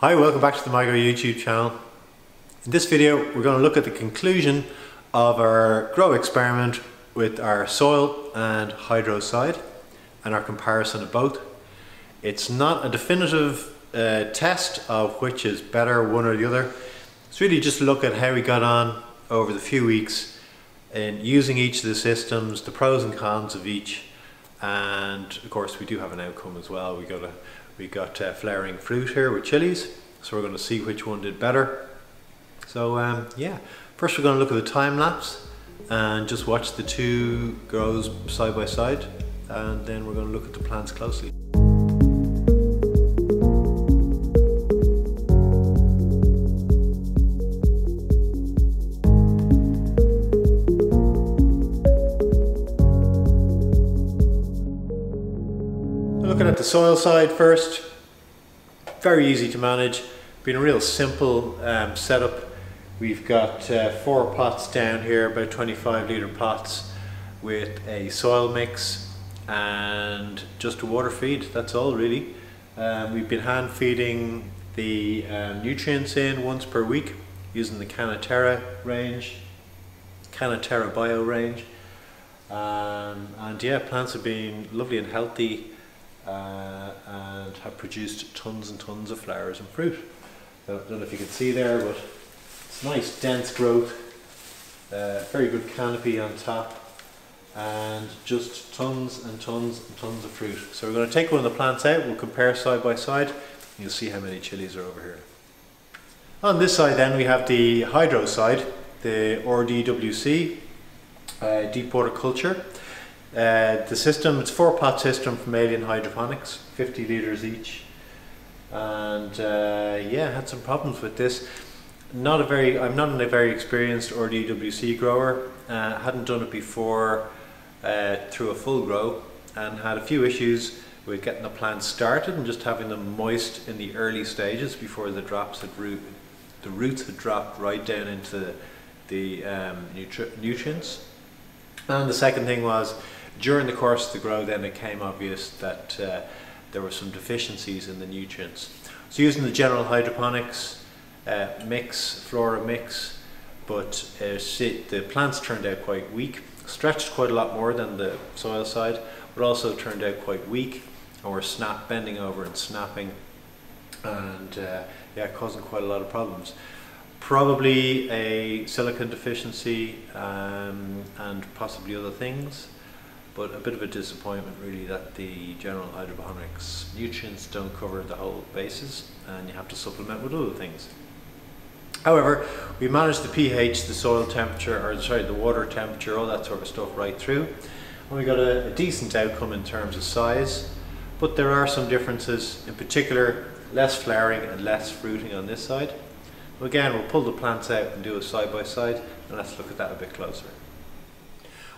Hi, welcome back to the MIGRO YouTube channel. In this video we're going to look at the conclusion of our grow experiment with our soil and hydro side and our comparison of both. It's not a definitive test of which is better, one or the other. It's really just a look at how we got on over the few weeks in using each of the systems, the pros and cons of each, and of course we do have an outcome as well. We got flowering fruit here with chilies, so we're going to see which one did better. So yeah, first we're going to look at the time lapse and just watch the two grows side by side, and then we're going to look at the plants closely. Looking at the soil side first, very easy to manage, been a real simple setup. We've got four pots down here, about 25-litre pots with a soil mix and just a water feed, that's all really. We've been hand feeding the nutrients in once per week using the Canna Terra range, Canna Terra Bio range, and yeah, plants have been lovely and healthy. And have produced tons and tons of flowers and fruit. Don't know if you can see there, but it's nice dense growth, very good canopy on top, and just tons and tons and tons of fruit. So we're going to take one of the plants out, we'll compare side by side, and you'll see how many chilies are over here. On this side then we have the hydro side, the RDWC, deep water culture. The system, it's a 4-pot system from Alien Hydroponics, 50 litres each, and yeah, had some problems with this. I'm not a very experienced RDWC grower, hadn't done it before through a full grow, and had a few issues with getting the plants started and just having them moist in the early stages before the roots had dropped right down into the nutrients. And the second thing was, during the course of the grow then it came obvious that there were some deficiencies in the nutrients. So using the general hydroponics mix, flora mix, but the plants turned out quite weak, stretched quite a lot more than the soil side, but also turned out quite weak and were bending over and snapping, and yeah, causing quite a lot of problems. Probably a silicon deficiency and possibly other things, but a bit of a disappointment really that the general hydroponics nutrients don't cover the whole basis and you have to supplement with other things. However, we managed the pH, the soil temperature, or sorry, the water temperature, all that sort of stuff right through, and we got a decent outcome in terms of size, but there are some differences, in particular less flowering and less fruiting on this side. Again, we'll pull the plants out and do a side by side, and let's look at that a bit closer.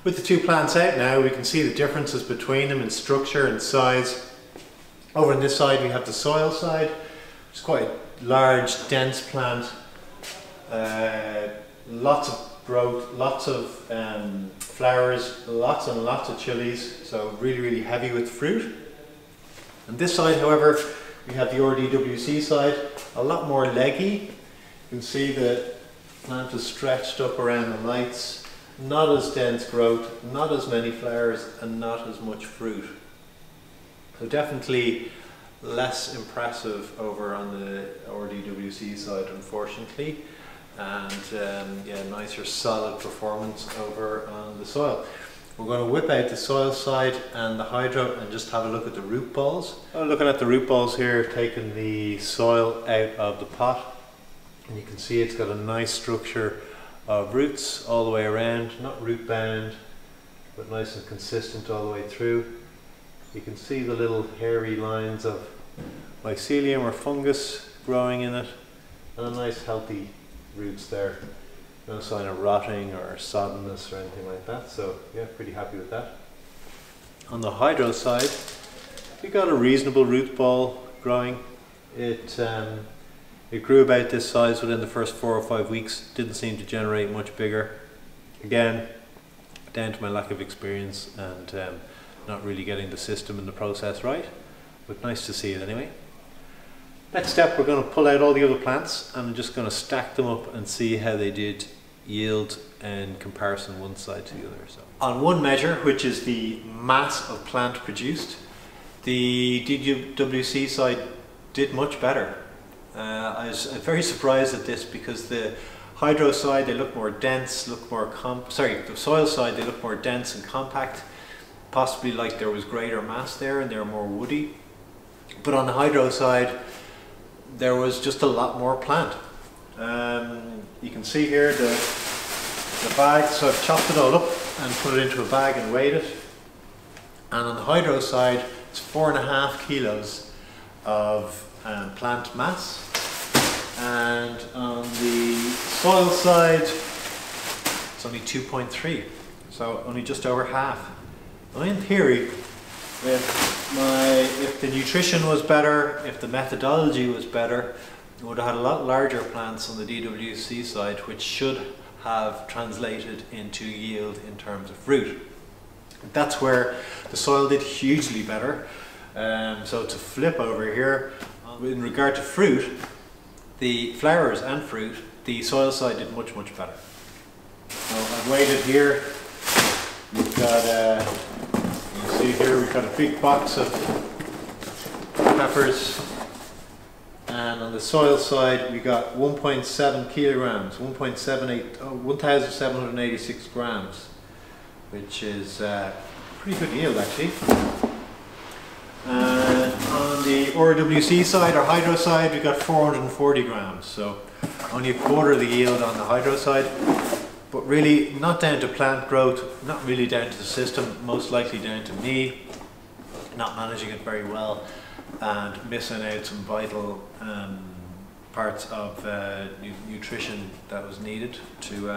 With the two plants out now, we can see the differences between them in structure and size. Over on this side we have the soil side. It's quite a large, dense plant, lots of growth, lots of flowers, lots and lots of chilies, so really, really heavy with fruit. On this side, however, we have the RDWC side, a lot more leggy. You can see the plant is stretched up around the lights, not as dense growth, not as many flowers, and not as much fruit. So definitely less impressive over on the RDWC side, unfortunately, and yeah, nicer solid performance over on the soil. We're going to whip out the soil side and the hydro and just have a look at the root balls. Looking at the root balls here, taking the soil out of the pot. And you can see it's got a nice structure of roots all the way around, not root bound, but nice and consistent all the way through. You can see the little hairy lines of mycelium or fungus growing in it, and a nice healthy roots there. No sign of rotting or soddenness or anything like that, so yeah, pretty happy with that. On the hydro side, we got a reasonable root ball growing. It grew about this size within the first 4 or 5 weeks, didn't seem to generate much bigger. Again, down to my lack of experience and not really getting the system and the process right, but nice to see it anyway. Next step, we're going to pull out all the other plants and I'm just going to stack them up and see how they did yield and comparison one side to the other. So on one measure, which is the mass of plant produced, the DWC side did much better. I was very surprised at this because the hydro side, they look more dense, the soil side, they look more dense and compact, possibly like there was greater mass there and they were more woody. But on the hydro side, there was just a lot more plant. You can see here the bag, so I've chopped it all up and put it into a bag and weighed it. And on the hydro side, it's 4.5 kilos of plant mass. And on the soil side, it's only 2.3. So only just over half. Now in theory, if the nutrition was better, if the methodology was better, we would have had a lot larger plants on the DWC side, which should have translated into yield in terms of fruit. That's where the soil did hugely better. So to flip over here, in regard to fruit, the flowers and fruit, the soil side did much, much better. So I've weighed it here. We've got see here we've got a big box of peppers, and on the soil side we got 1.7 kilograms, 1,786 grams, which is pretty good yield actually. And on the RWC side, or hydro side, we got 440 grams, so only a quarter of the yield on the hydro side. But really not down to plant growth, not really down to the system, most likely down to me not managing it very well and missing out some vital parts of nutrition that was needed to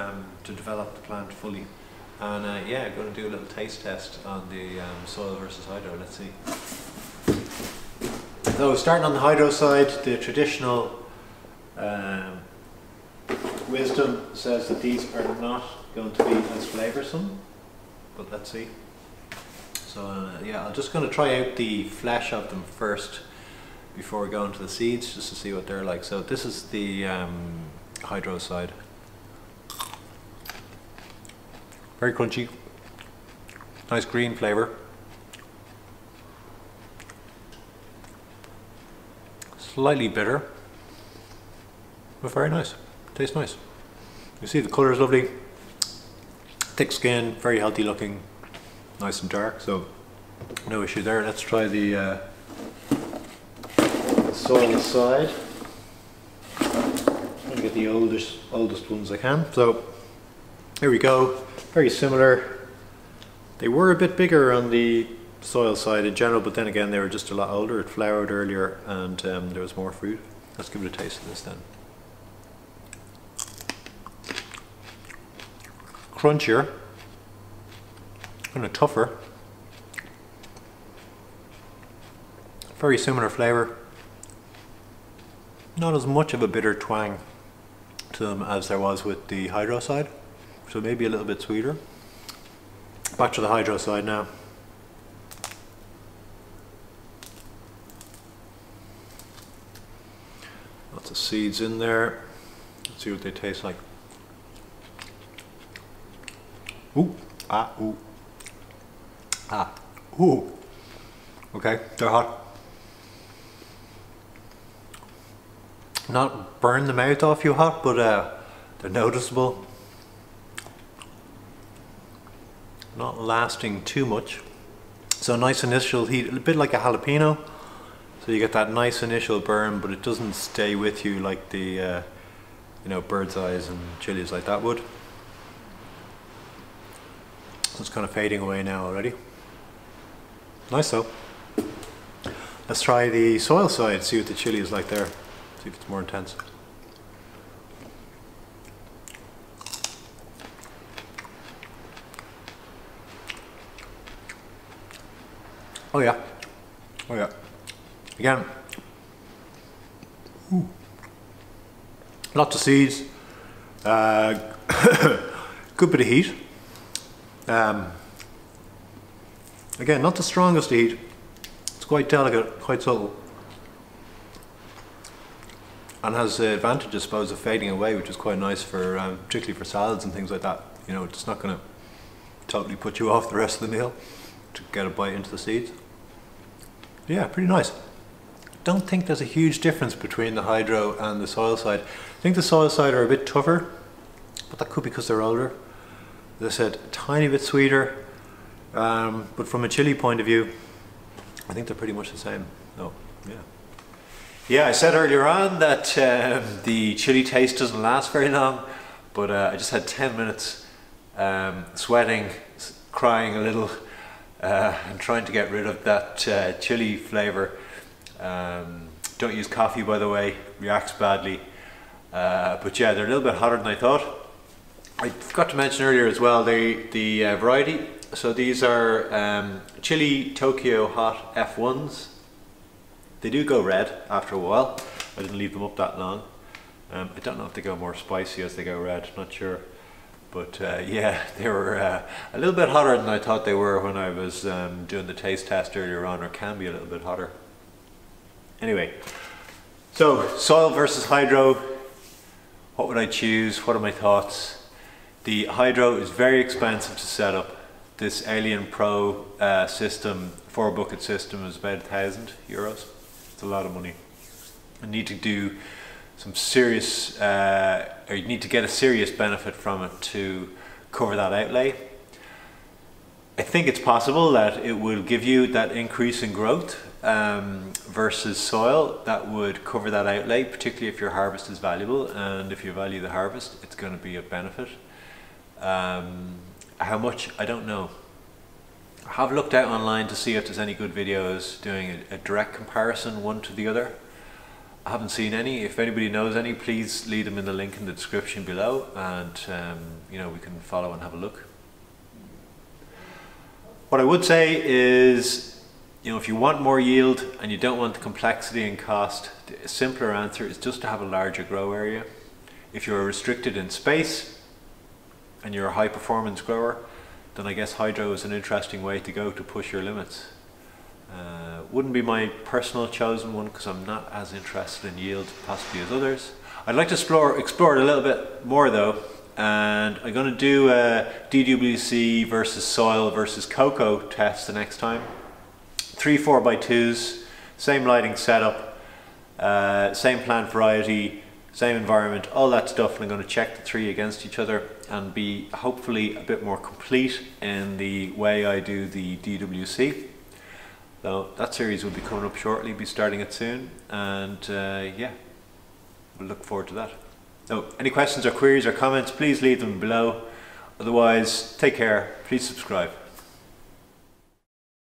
develop the plant fully. And yeah, I'm going to do a little taste test on the soil versus hydro, let's see. So starting on the hydro side, the traditional wisdom says that these are not going to be as flavoursome, but let's see. So yeah, I'm just going to try out the flesh of them first before we go into the seeds, just to see what they're like. So this is the hydro side. Very crunchy, nice green flavour. Slightly bitter, but very nice. Tastes nice. You see the colour is lovely, thick skin, very healthy looking, nice and dark, so no issue there. Let's try the soil side. I'm going to get the oldest ones I can. So here we go, very similar. They were a bit bigger on the soil side in general, but then again they were just a lot older, it flowered earlier and there was more fruit. Let's give it a taste of this then. Crunchier, kind of tougher, very similar flavour, not as much of a bitter twang to them as there was with the hydro side, so maybe a little bit sweeter. Back to the hydro side now. Lots of seeds in there, let's see what they taste like. Ooh, ah, ooh, ah, ooh. Okay, they're hot. Not burn the mouth off you hot, but they're noticeable. Not lasting too much. So nice initial heat, a bit like a jalapeno. So you get that nice initial burn, but it doesn't stay with you like the, you know, bird's eyes and chilies like that would. It's kind of fading away now already. Nice though. Let's try the soil side, see what the chili is like there. See if it's more intense. Oh yeah. Oh yeah. Again. Ooh. Lots of seeds. Good bit of heat. Again, not the strongest to eat, it's quite delicate, quite subtle. and has the advantage, I suppose, of fading away, which is quite nice for particularly for salads and things like that. You know, it's not going to totally put you off the rest of the meal to get a bite into the seeds. Yeah, pretty nice. Don't think there's a huge difference between the hydro and the soil side. I think the soil side are a bit tougher, but that could be because they're older. As I said, a tiny bit sweeter, but from a chili point of view, I think they're pretty much the same. Oh, yeah. Yeah, I said earlier on that the chili taste doesn't last very long, but I just had 10 minutes sweating, crying a little, and trying to get rid of that chili flavor. Don't use coffee, by the way, reacts badly. But yeah, they're a little bit hotter than I thought. I forgot to mention earlier as well the variety. So these are Chilli Tokyo Hot F1s. They do go red after a while. I didn't leave them up that long. I don't know if they go more spicy as they go red, not sure. But yeah, they were a little bit hotter than I thought they were when I was doing the taste test earlier on, or can be a little bit hotter. Anyway, so soil versus hydro, what would I choose? What are my thoughts? The hydro is very expensive to set up. This Alien Pro system, 4-bucket system, is about €1,000. It's a lot of money. I need to do some serious, or you need to get a serious benefit from it to cover that outlay. I think it's possible that it will give you that increase in growth versus soil that would cover that outlay, particularly if your harvest is valuable, and if you value the harvest, it's going to be a benefit. How much? I don't know. I have looked out online to see if there's any good videos doing a direct comparison one to the other. I haven't seen any. If anybody knows any, please leave them in the link in the description below, and you know, we can follow and have a look. What I would say is, you know, if you want more yield and you don't want the complexity and cost, the simpler answer is just to have a larger grow area. If you're restricted in space and you're a high performance grower, then I guess hydro is an interesting way to go to push your limits. Wouldn't be my personal chosen one because I'm not as interested in yield possibly as others. I'd like to explore it a little bit more though, and I'm going to do a DWC versus soil versus cocoa test the next time. 3 4x2s, same lighting setup, same plant variety, same environment, all that stuff, and I'm going to check the three against each other and be hopefully a bit more complete in the way I do the DWC. So that series will be coming up shortly, be starting it soon, and yeah, we'll look forward to that. So any questions or queries or comments, please leave them below. Otherwise, take care, please subscribe.